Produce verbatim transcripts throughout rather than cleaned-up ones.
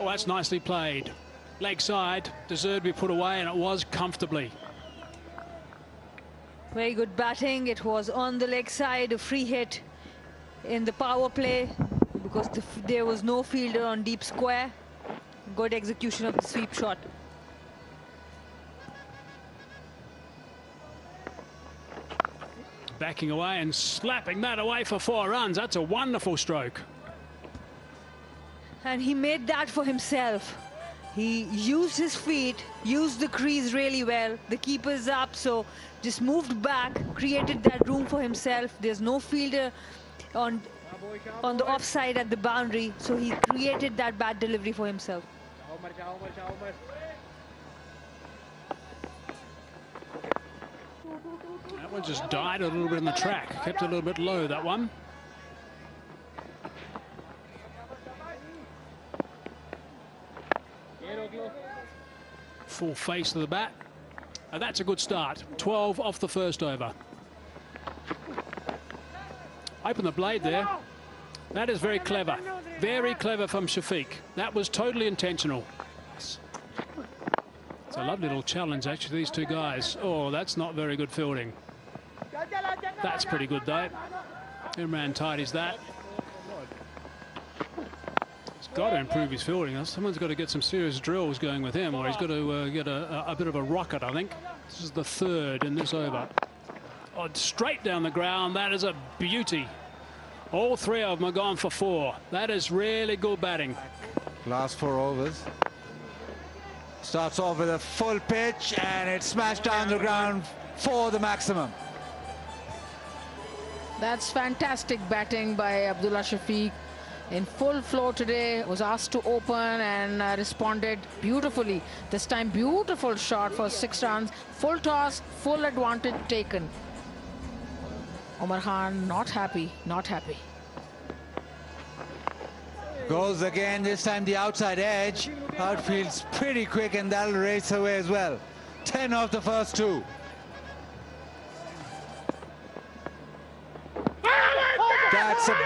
Well, that's nicely played. Leg side, deserved to be put away, and it was comfortably. Very good batting. It was on the leg side, a free hit in the power play because the f there was no fielder on deep square. Good execution of the sweep shot. Backing away and slapping that away for four runs. That's a wonderful stroke. And he made that for himself. He used his feet, used the crease really well. The keeper's up, so just moved back, created that room for himself. There's no fielder on on the offside at the boundary, so he created that bad delivery for himself. That one just died a little bit in the track, kept a little bit low, that one. Full face of the bat. And that's a good start. twelve off the first over. Open the blade there. That is very clever. Very clever from Shafiq. That was totally intentional. It's a lovely little challenge, actually, these two guys. Oh, that's not very good fielding. That's pretty good, though. Imran tidies that. He's got to improve his fielding. Someone's got to get some serious drills going with him, or he's got to uh, get a, a bit of a rocket, I think. This is the third in this over. Oh, straight down the ground. That is a beauty. All three of them are gone for four. That is really good batting. Last four overs. Starts off with a full pitch, and it's smashed down the ground for the maximum. That's fantastic batting by Abdullah Shafiq. In full flow today, was asked to open and uh, responded beautifully. This time, beautiful shot for six runs. Full toss, full advantage taken. Omar Khan not happy, not happy. Goes again, this time the outside edge. Outfield's pretty quick, and that'll race away as well. ten off the first two. That's a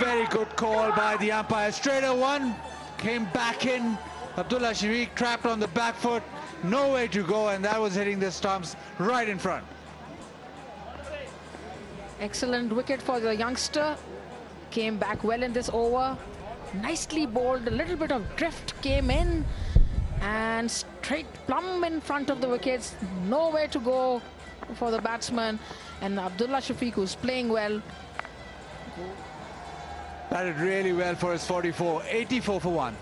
very good call by the umpire. Straighter one came back in. Abdullah Shafiq trapped on the back foot. No way to go, and that was hitting the stumps right in front. Excellent wicket for the youngster. Came back well in this over. Nicely bowled, a little bit of drift came in and straight plumb in front of the wickets. Nowhere to go for the batsman, and Abdullah Shafiq, who's playing well. Batted really well for his forty-four, eighty-four for one.